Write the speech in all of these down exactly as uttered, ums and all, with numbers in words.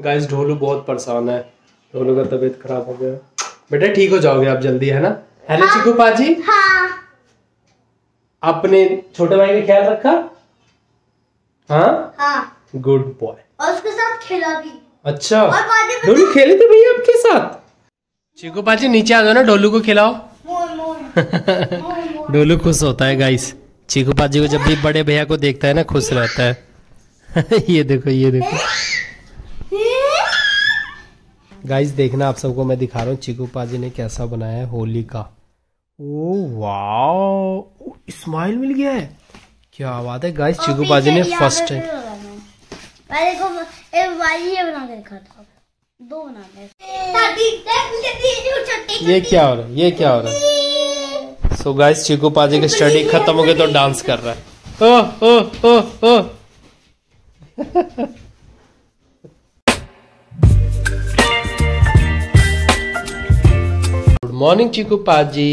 Guys Dholu बहुत परेशान है, ढोलू का तबीयत खराब हो गया। बेटा ठीक हो जाओगे आप जल्दी, है ना? हेलो चिकू पाजी, आपने छोटे भाई का ख्याल रखा? हाँ हाँ, गुड बॉय। और उसके साथ खेला भी। अच्छा, ढोलू खेले थे भैया आपके साथ? चिकू पाजी नीचे आ जाओ ना, ढोलू को खिलाओ। ढोलू खुश होता है गाइस, चीकू पाजी को जब भी बड़े भैया को देखता है ना खुश रहता है। ये देखो ये देखो गाइस, देखना आप सबको मैं दिखा रहा हूँ चीकू पाजी ने कैसा बनाया है होली का। ओ वाओ, स्माइल मिल गया है, क्या बात है गाइस। चीकू पाजी ने फर्स्ट टाइम दो बनाया। ये क्या हो रहा है, ये क्या हो रहा है? सो गाइस चिकू पाजी की स्टडी खत्म हो गई तो डांस कर रहा है। ओह ओह ओह ओह। Good morning Chiku paaji.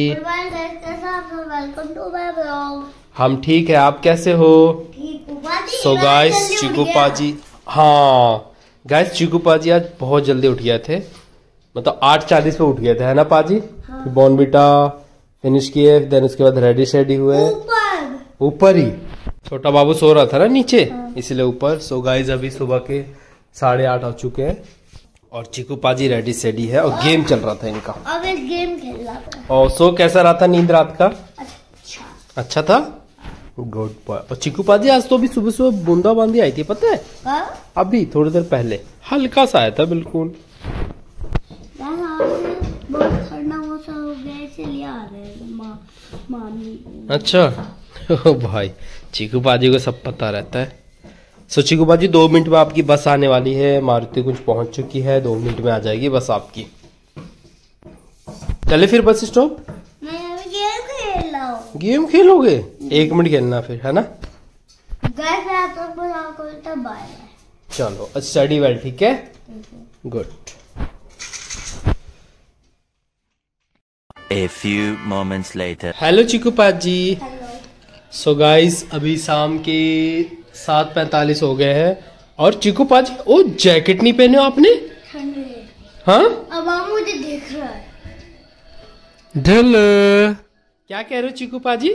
हम ठीक है, आप कैसे हो? सो गाइस चिकू पाजी, हाँ गाइस चिकू पाजी आज बहुत जल्दी उठ गए थे, मतलब आठ चालीस पे उठ गए थे, है ना पाजी? हाँ। बॉर्नविटा फिनिश किए, देन उसके बाद रेडी शेडी हुए। ऊपर ही छोटा बाबू सो रहा था ना नीचे, हाँ। इसलिए ऊपर। सो गाइस अभी सुबह के साढ़े आठ हो चुके हैं और चिकू पाजी रेडी शेडी है और, और गेम चल रहा था इनका। अब एक गेम खेल रहा था। और सो कैसा रहा था नींद रात का? अच्छा, अच्छा था। Good boy. और चिकू पाजी आज तो अभी सुबह सुबह बूंदा बांदी आई थी, पता है? हाँ? अभी थोड़ी देर पहले हल्का सा आया था बिल्कुल। अच्छा भाई, चीकू पाजी को सब पता रहता है। सो चीकू पाजी दो मिनट में आपकी बस आने वाली है, मारुति कुछ पहुंच चुकी है, दो मिनट में आ जाएगी बस आपकी। चले फिर बस स्टॉप? मैं गेम खेल रहा हूं। गेम खेलोगे? एक मिनट खेलना फिर, है ना? चलो स्टडी वेल, ठीक है? Good. A few moments later. Hello Chiku paaji. So guys अभी शाम के सात पैंतालीस हो गए हैं और चिकू पाजी ओ जैकेट नहीं पहने हो आपने? हाँ? अब आप मुझे देख रहा है। ढोलू क्या कह रहे हो चिकू पाजी?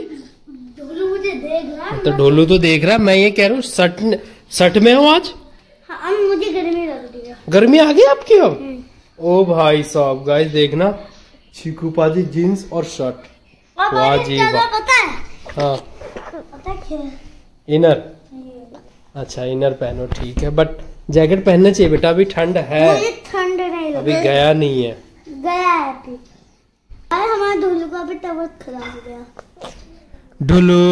ढोलू मुझे देख रहा है। तो ढोलू तो देख रहा है, मैं ये कह रहा हूँ शर्ट शर्ट में हो आज? हाँ, मुझे गर्मी लग रही है। गर्मी आ गई आपकी अब? ओ भाई साहब गाइस देखना चिकू पाजी जीन्स और शर्ट। वाह जी वाह, पता है? हाँ पता क्या? इनर। अच्छा इनर पहनो, ठीक है, बट जैकेट पहनना चाहिए बेटा, अभी ठंड है। मुझे ठंड नहीं, अभी गया नहीं है, गया है अभी। अरे हमारा ढोलू का भी तबीयत खराब हो गया। ढोलू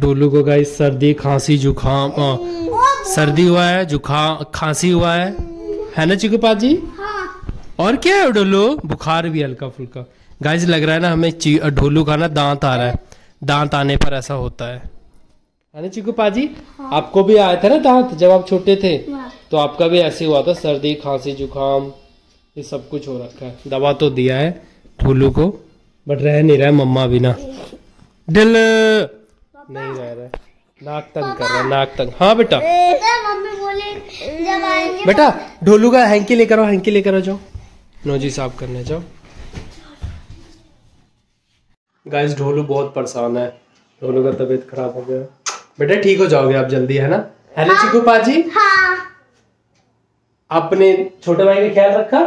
ढोलू को गाइस सर्दी खांसी जुकाम, सर्दी हुआ है, जुकाम खांसी हुआ है, है ना चिकू पाजी? और क्या है ढोलू? बुखार भी हल्का फुल्का। गाइस लग रहा है ना हमें ढोलू का ना दांत आ रहा है, दांत आने पर ऐसा होता है, है ना चिकू पाजी? हाँ। आपको भी आया था ना दांत जब आप छोटे थे? हाँ। तो आपका भी ऐसे हुआ था, सर्दी खांसी जुकाम ये सब कुछ हो रखा है। दवा तो दिया है ढोलू को बट रह नहीं रहा है मम्मा बिना, दिल नहीं रह रहा है, नाक तंग कर रहा है, नाक तंग। हाँ बेटा, बेटा ढोलू का हैंकी लेकर आओ, हैंकी लेकर आ जाओ, नोजी साफ करने जाओ। गाइस ढोलू बहुत परेशान है, ढोलू का तबीयत खराब हो गया। बेटा ठीक हो जाओगे आप जल्दी, है ना? हेलो चिकू पाजी, आपने छोटे भाई का ख्याल रखा?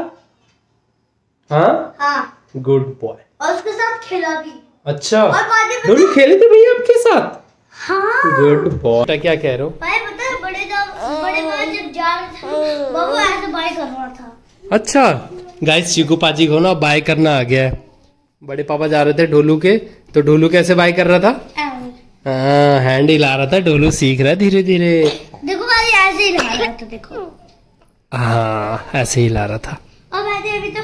हाँ हाँ, गुड बॉय। और उसके साथ खेला भी। अच्छा, ढोलू खेले थे भैया आपके साथ? हाँ। Good boy. क्या कह रहे हो? बड़े जब जा रहा था बाबू ऐसे बाय कर रहा था। अच्छा गाइस चिकू पाजी को ना बाय करना आ गया है। बड़े पापा जा रहे थे ढोलू के, तो ढोलू कैसे बाय कर रहा था? हाँ, हैंड हिला रहा था, ढोलू सीख रहा है धीरे धीरे। देखो पाजी ऐसे ही हिला रहा था, देखो। हाँ ऐसे ही हिला रहा था। अब ऐसे अभी तो।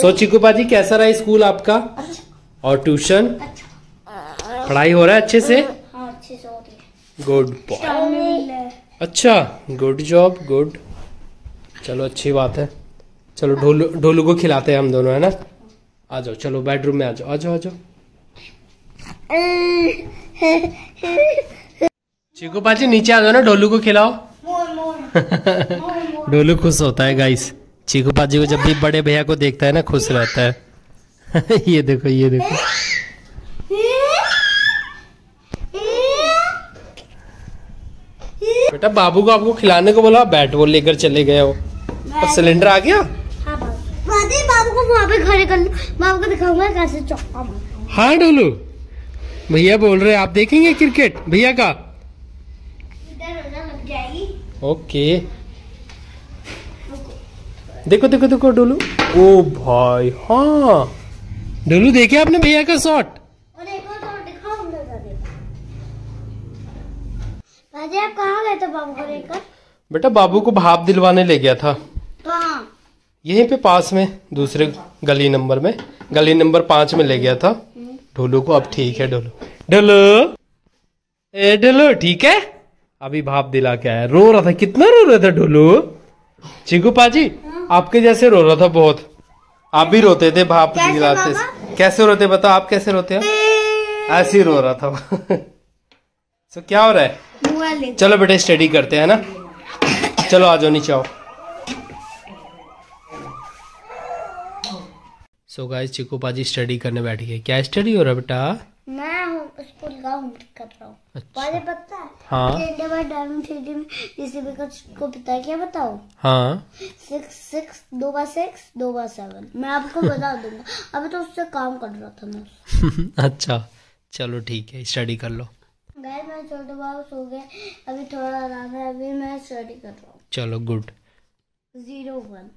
सो चिकू पाजी कैसा रहा स्कूल आपका? अच्छा। और ट्यूशन? अच्छा। पढ़ाई हो रहा है अच्छे से? हाँ अच्छे से हो रही है। Good boy. अच्छा, गुड जॉब, गुड, चलो अच्छी बात है। चलो ढोलू ढोलू को खिलाते हैं हम दोनों, है ना? आ जाओ, चलो बेडरूम में आ जाओ, आ जाओ आ जाओ। चिकू पाजी नीचे आ जाओ ना, ढोलू को खिलाओ। डोलू खुश होता है गाइस। चीकू पाजी को जब भी बड़े भैया को देखता है ना खुश रहता है। ये देखो ये देखो बेटा, बाबू को आपको खिलाने को बोला, बैट बॉल लेकर चले गए हो। और सिलेंडर आ गया। हाँ बाबू को वहाँ पे खड़े कर, बाबू को दिखाऊंगा कैसे चौका मारता। हाँ डोलू भैया बोल रहे आप देखेंगे क्रिकेट भैया का। ओके देखो देखो देखो डोलू, ओ भाई हाँ डोलू देखे आपने भैया का शॉट। अजय आप कहाँ गए थे बाबू को लेकर? बेटा बाबू को भाप दिलवाने ले गया था। कहाँ? यहीं पे पास में दूसरे गली नंबर में, गली नंबर पाँच में ले गया था। ढोलू को अब ठीक है। ढोलू ढोलू ए ढोलू ठीक है, अभी भाप दिला के आया। रो रहा था, कितना रो रहा था ढोलू। चीकू पाजी आपके जैसे रो रहा था बहुत। आप भी रोते थे भाप दिलाते, कैसे रोते बताओ आप कैसे रोते हो? ऐसे ही रो रहा था। तो क्या हो रहा है? चलो बेटे स्टडी करते हैं ना, चलो आ जाओ नीचे आओ। सो गाइस चीकू पाजी स्टडी करने बैठ गए। क्या स्टडी हो रहा है बेटा? मैं स्कूल का होमवर्क कर रहा हूँ। अच्छा। पता है? हाँ। जैसे भी कुछ को पता है क्या बताओ? हाँ। सिक्स सिक्स दो बार सिक्स दो बार सेवन मैं आपको बता दूंगा। अभी तो उससे काम कर रहा था मैं। अच्छा चलो ठीक है स्टडी कर लो। गाइस मैं छोटे बाबू सो गए, अभी थोड़ा आराम है, अभी मैं स्टडी कर रहा हूँ। चलो गुड। जीरो वन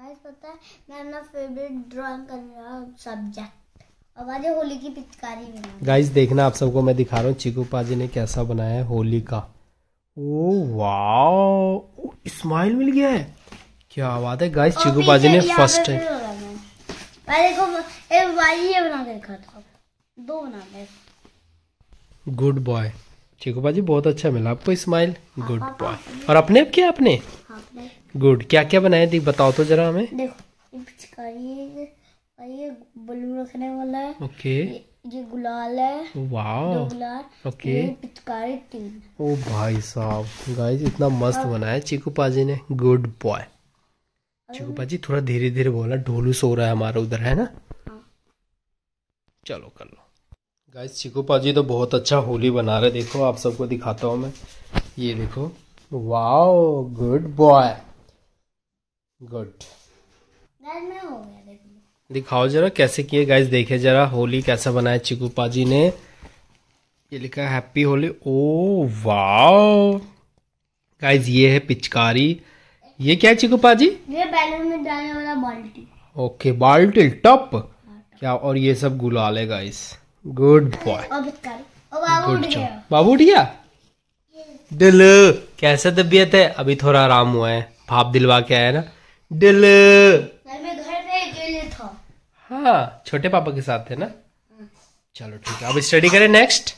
गाइस पता है मैं अपना फेवरेट ड्राइंग कर रहा हूँ सब्जेक्ट। अब आज होली की पिचकारी बनाई। गाइस देखना आप सबको मैं दिखा रहा हूँ चीकू पाजी ने कैसा बनाया है होली का। ओ वाओ स्माइल मिल गया है, क्या बात है गाइस। चीकू पाजी ने फर्स्ट टाइम पहले को एक वाई ये बना के रखा था, दो बना के। गुड बॉय चीकू पाजी, बहुत अच्छा मिला आपको स्माइल। Good boy. और अपने आप क्या आपने गुड क्या क्या बनाया थी बताओ तो जरा हमें। देखो पिचकारी, ये बलून रखने वाला है। ओके ये, ये गुलाल है। वाओ गुलाल। ओके ये पिचकारी तीन। ओ भाई साहब गाइस इतना मस्त बनाया चीकू पाजी ने। गुड बॉय चीकू पाजी। थोड़ा धीरे धीरे बोला, ढोलू सो रहा है हमारा उधर है ना। चलो कर लो। गाइस चीकू पाजी तो बहुत अच्छा होली बना रहे, देखो आप सबको दिखाता हूँ मैं। ये देखो वाओ गुड बॉय गुड। मैं हो गया देखो, दिखाओ जरा कैसे किए। गाइस देखे जरा होली कैसा बनाया चीकू पाजी ने। ये लिखा है happy Holi. Oh wow guys ये है पिचकारी। ये क्या है चीकू पाजी? ये बैलून में डालने वाला बाल्टी। ओके बाल्टी टप क्या। और ये सब गुलाल है guys. Good boy. Good job. बाबू उठ गया। डल कैसा तबीयत है? अभी थोड़ा आराम हुआ है, भाप दिलवा के आया ना। डल मैं घर पे अकेले था। हाँ छोटे पापा के साथ थे ना। चलो ठीक है अब स्टडी करें नेक्स्ट।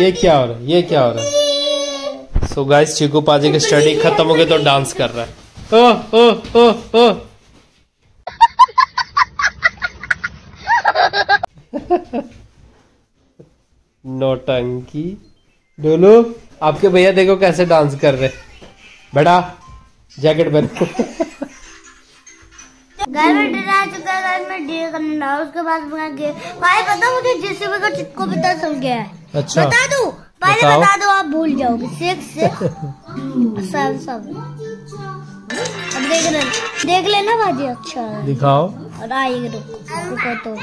ये क्या हो रहा है? ये क्या हो रहा है? सो गाइस चीकू पाजी की स्टडी खत्म हो गई तो डांस कर रहा है। ओह ओह ओह ओह नौटंकी। डोलू आपके भैया देखो कैसे डांस कर रहे। बड़ा जैकेट पहनो। घर में डर आ चुका है, घर में डे करना उसके बाद भाई पता मुझे जैसे भी कुछ को पता चल गया है। अच्छा बता दो पहले बता दो आप भूल जाओगे। सिक्स सिक्स सेवन सेवन देख लेना देख लेना भाजी। अच्छा दिखाओ और आइए तो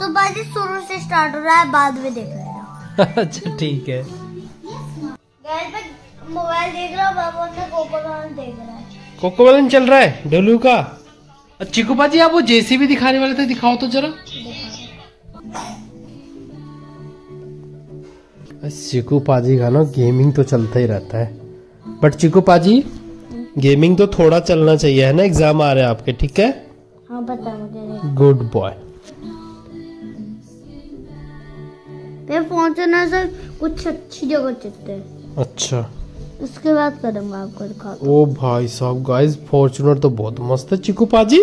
तो बाजी शुरू से स्टार्ट हो रहा है, बाद में देख रहे। अच्छा ठीक है। मोबाइल देख रहा बाबू ने, कोकोबलन देख रहा है। कोकोबलन चल रहा है डोलू का। चीकू पाजी आप वो जेसीबी दिखाने वाले थे, दिखाओ तो जरा। चीकू पाजी का ना गेमिंग तो चलता ही रहता है, बट चीकू पाजी गेमिंग तो थोड़ा चलना चाहिए है ना, एग्जाम आ रहे हैं आपके ठीक है। हाँ बता मुझे। Good boy. फोन से ना सर कुछ अच्छी जगह चलते हैं। अच्छा उसके बाद करूंगा आपको दिखा। ओ भाई साहब गाइस फॉर्च्यूनर तो बहुत मस्त है चीकू पाजी।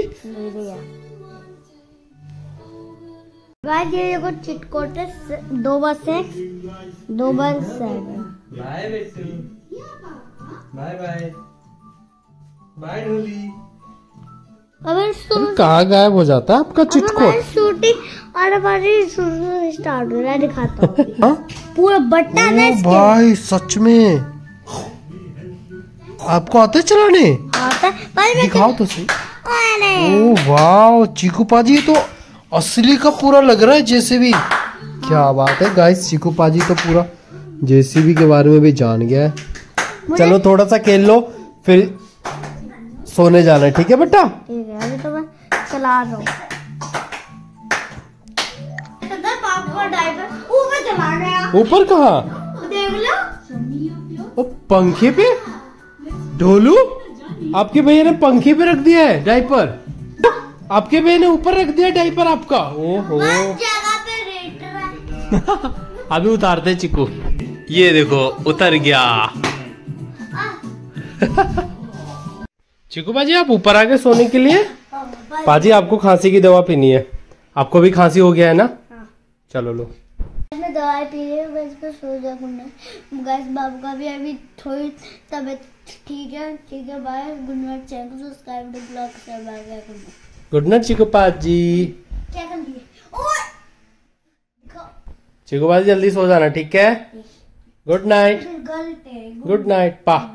गाइस ये देखो चिटकोटस दो बार सिक्स दो बार सेवन। बाय बेटू, बाय बाय बाय ढोली। अबे तुम कहाँ गायब हो जाता है आपका चिटकोट? शूटिंग और हमारी स्टार्ट हो रहा है, दिखाता हूँ पूरा बट्टा ना इसके। भाई सच में आपको आता है चलाने? आता है, दिखाओ तो सही। ओ वाह चीकू पाजी तो असली का पूरा लग रहा है जेसीबी। क्या बात है गाइस, चीकू पाजी तो पूरा जेसीबी के बारे में भी जान गया है। चलो थोड़ा सा खेल लो फिर सोने जाना है, ठीक है बेटा? ठीक है, अभी तो मैं चला रहा हूँ। ऊपर कहाँ? देख लो। ओ पंखे पे ढोलू, आपके भैया ने पंखे पे रख दिया है डायपर। आपके भैया ने ऊपर रख दिया डायपर आपका। ओहो जगह पे रेट रहा है। अभी उतारते चिकू, ये देखो उतर गया। चिकू पाजी आप ऊपर आ गए सोने के लिए। पाजी आपको खांसी की दवा पीनी है, आपको भी खांसी हो गया है ना? हाँ। चलो लो दवाई पी रही हूँ बाबू का भी अभी थोड़ी तबीयत ठीक है। ठीक है बाय, गुड नाइट। चैनल को सब्सक्राइब करो, ब्लॉग से बाय बाय करो। Good night Chiku paaji. क्या कर रही है? ओए चिकू पाजी जल्दी सो जाना, ठीक है? गुड नाइट, गुड नाइट पा।